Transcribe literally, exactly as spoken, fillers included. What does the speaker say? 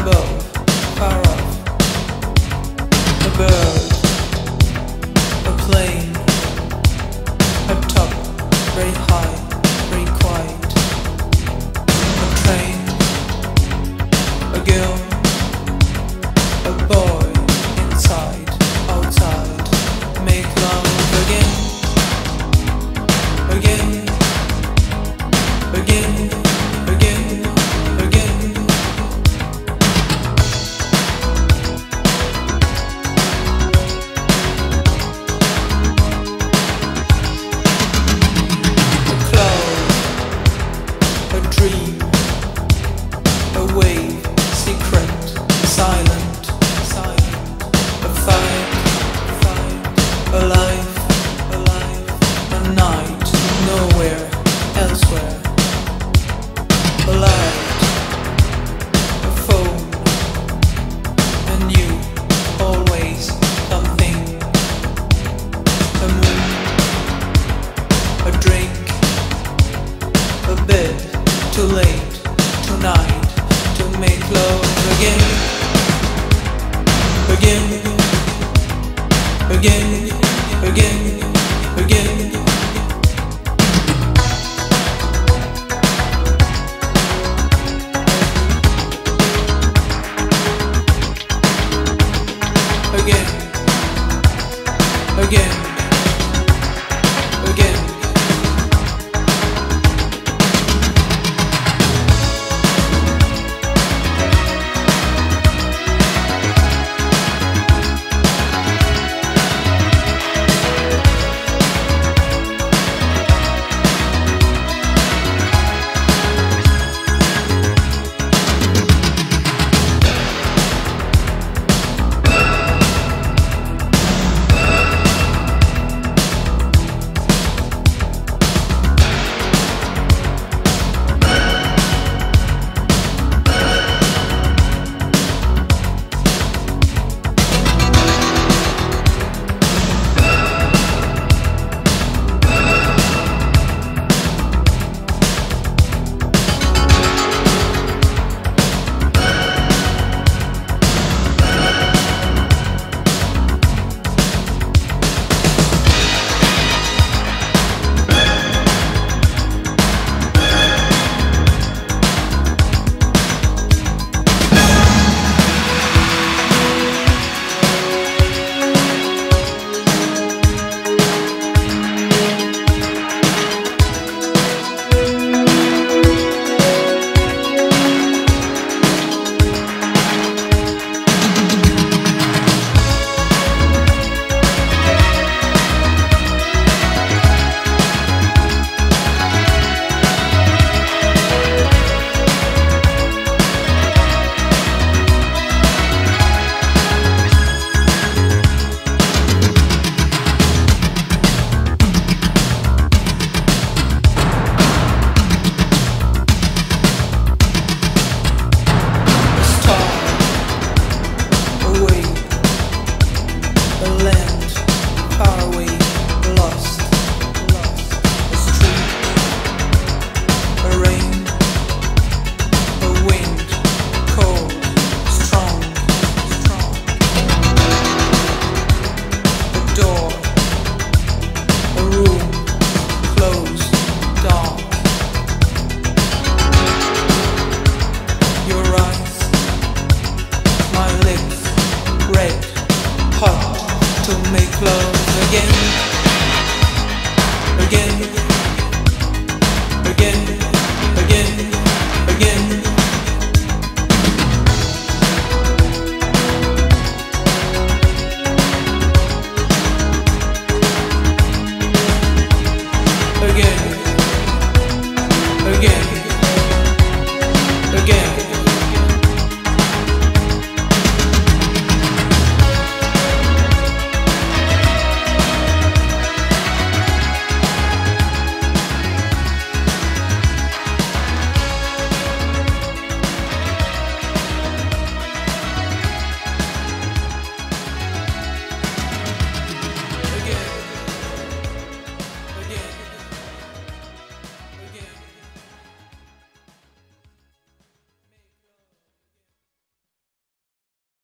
above, far off, a bird, a plane, up top, very high, very quiet, a train, a girl, a boy, inside, outside, make love again, again, again. Too late, tonight, to make love again, again, again, again, again, again.